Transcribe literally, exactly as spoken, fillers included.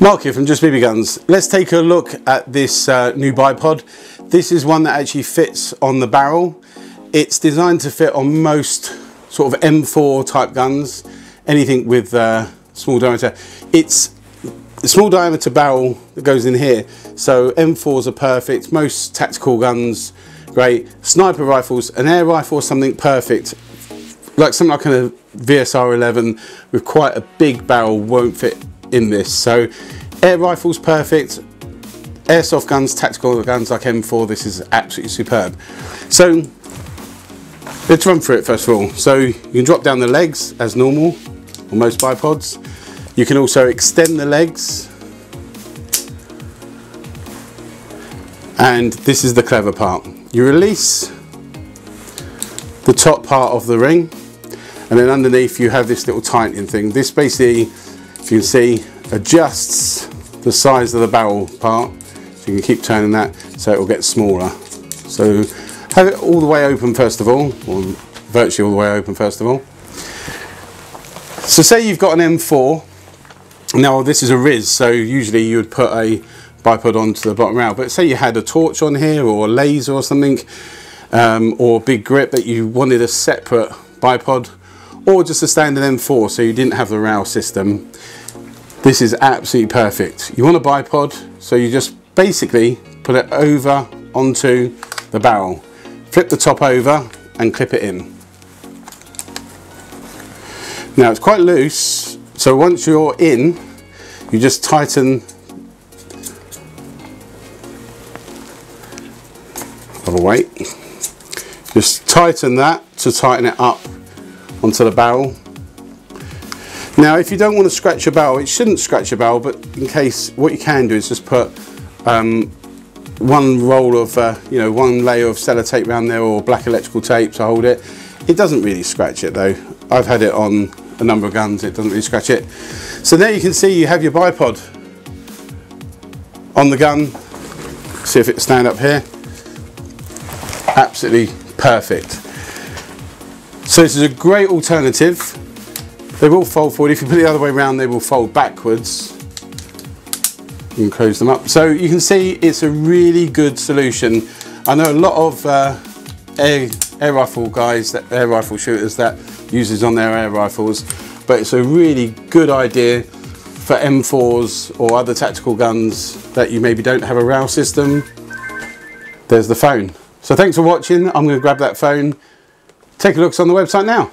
Mark here from Just B B Guns. Let's take a look at this uh, new bipod. This is one that actually fits on the barrel. It's designed to fit on most sort of M four type guns, anything with uh, small diameter. It's a small diameter barrel that goes in here, so M fours are perfect, most tactical guns, great. Sniper rifles, an air rifle or something perfect, like something like a V S R eleven with quite a big barrel won't fit in this. So air rifles perfect, airsoft guns, tactical guns like M four, this is absolutely superb. So let's run through it first of all. So you can drop down the legs as normal on most bipods. You can also extend the legs, and this is the clever part. You release the top part of the ring, and then underneath you have this little tightening thing. This basically, if you can see, adjusts the size of the barrel part. So you can keep turning that so it will get smaller. So have it all the way open first of all, or virtually all the way open first of all. So say you've got an M four, now this is a R I S, so usually you would put a bipod onto the bottom rail, but say you had a torch on here or a laser or something, um, or a big grip, that you wanted a separate bipod, or just a standard M four so you didn't have the rail system. This is absolutely perfect. You want a bipod, so you just basically put it over onto the barrel, flip the top over and clip it in. Now it's quite loose, so once you're in, you just tighten. I'll wait. Just tighten that to tighten it up onto the barrel. Now if you don't want to scratch your barrel, it shouldn't scratch your barrel, but in case, what you can do is just put um, one roll of, uh, you know, one layer of sellotape around there, or black electrical tape to hold it. It doesn't really scratch it though. I've had it on a number of guns, it doesn't really scratch it. So there you can see you have your bipod on the gun. See if it stand up here. Absolutely perfect. So this is a great alternative. They will fold forward. If you put it the other way around, they will fold backwards. And close them up. So you can see it's a really good solution. I know a lot of uh, air, air rifle guys, that air rifle shooters that uses on their air rifles, but it's a really good idea for M fours or other tactical guns that you maybe don't have a rail system. There's the phone. So thanks for watching. I'm going to grab that phone. Take a look on the website now.